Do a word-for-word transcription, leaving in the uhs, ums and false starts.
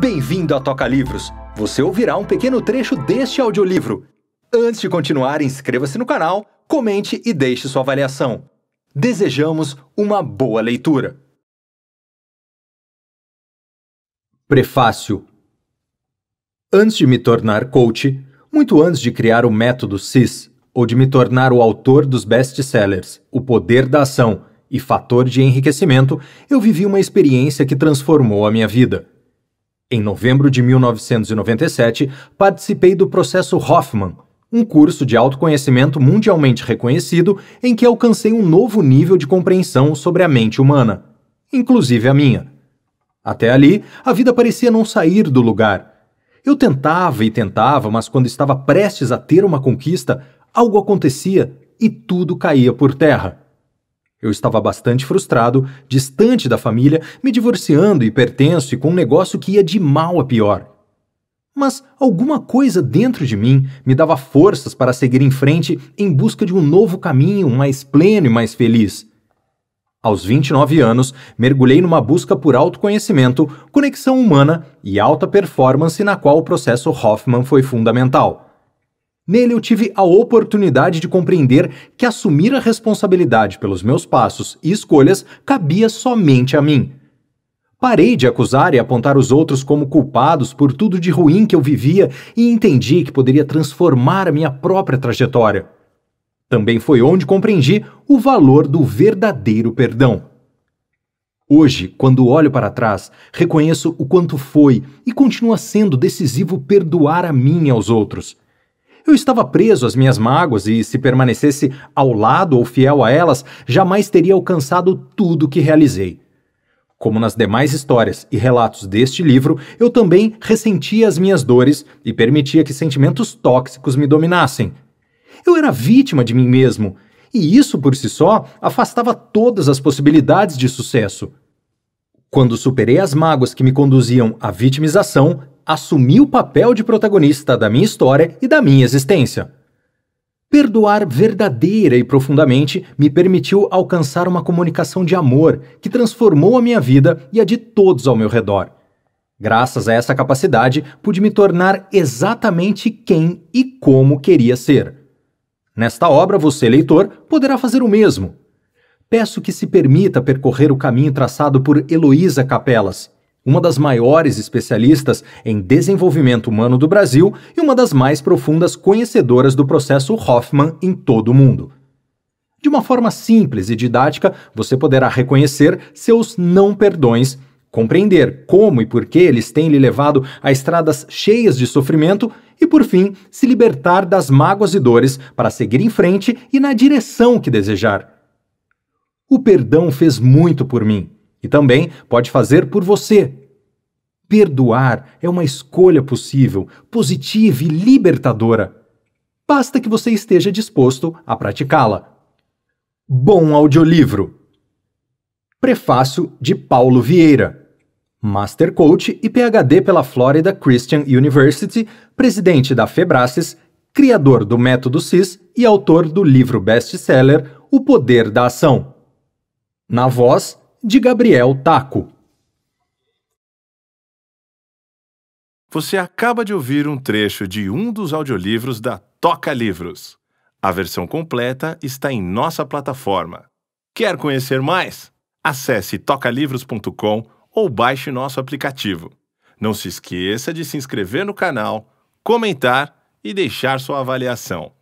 Bem-vindo a Toca Livros! Você ouvirá um pequeno trecho deste audiolivro. Antes de continuar, inscreva-se no canal, comente e deixe sua avaliação. Desejamos uma boa leitura! Prefácio. Antes de me tornar coach, muito antes de criar o método C I S, ou de me tornar o autor dos best-sellers, O Poder da Ação e Fator de Enriquecimento, eu vivi uma experiência que transformou a minha vida. Em novembro de mil novecentos e noventa e sete, participei do processo Hoffman, um curso de autoconhecimento mundialmente reconhecido em que alcancei um novo nível de compreensão sobre a mente humana, inclusive a minha. Até ali, a vida parecia não sair do lugar. Eu tentava e tentava, mas quando estava prestes a ter uma conquista, algo acontecia e tudo caía por terra. Eu estava bastante frustrado, distante da família, me divorciando e hipertenso e com um negócio que ia de mal a pior. Mas alguma coisa dentro de mim me dava forças para seguir em frente em busca de um novo caminho mais pleno e mais feliz. Aos vinte e nove anos, mergulhei numa busca por autoconhecimento, conexão humana e alta performance na qual o processo Hoffman foi fundamental. Nele eu tive a oportunidade de compreender que assumir a responsabilidade pelos meus passos e escolhas cabia somente a mim. Parei de acusar e apontar os outros como culpados por tudo de ruim que eu vivia e entendi que poderia transformar a minha própria trajetória. Também foi onde compreendi o valor do verdadeiro perdão. Hoje, quando olho para trás, reconheço o quanto foi e continua sendo decisivo perdoar a mim e aos outros. Eu estava preso às minhas mágoas e, se permanecesse ao lado ou fiel a elas, jamais teria alcançado tudo o que realizei. Como nas demais histórias e relatos deste livro, eu também ressentia as minhas dores e permitia que sentimentos tóxicos me dominassem. Eu era vítima de mim mesmo, e isso por si só afastava todas as possibilidades de sucesso. Quando superei as mágoas que me conduziam à vitimização, assumi o papel de protagonista da minha história e da minha existência. Perdoar verdadeira e profundamente me permitiu alcançar uma comunicação de amor que transformou a minha vida e a de todos ao meu redor. Graças a essa capacidade, pude me tornar exatamente quem e como queria ser. Nesta obra, você, leitor, poderá fazer o mesmo. Peço que se permita percorrer o caminho traçado por Heloísa Capelas, uma das maiores especialistas em desenvolvimento humano do Brasil e uma das mais profundas conhecedoras do processo Hoffman em todo o mundo. De uma forma simples e didática, você poderá reconhecer seus não-perdões, compreender como e por que eles têm lhe levado a estradas cheias de sofrimento e, por fim, se libertar das mágoas e dores para seguir em frente e na direção que desejar. O perdão fez muito por mim. E também pode fazer por você. Perdoar é uma escolha possível, positiva e libertadora. Basta que você esteja disposto a praticá-la. Bom audiolivro! Prefácio de Paulo Vieira, Master Coach e P H D pela Florida Christian University, presidente da FEBRASIS, criador do método C I S e autor do livro best-seller O Poder da Ação. Na voz de Gabriel Taco. Você acaba de ouvir um trecho de um dos audiolivros da Toca Livros. A versão completa está em nossa plataforma. Quer conhecer mais? Acesse toca livros ponto com ou baixe nosso aplicativo. Não se esqueça de se inscrever no canal, comentar e deixar sua avaliação.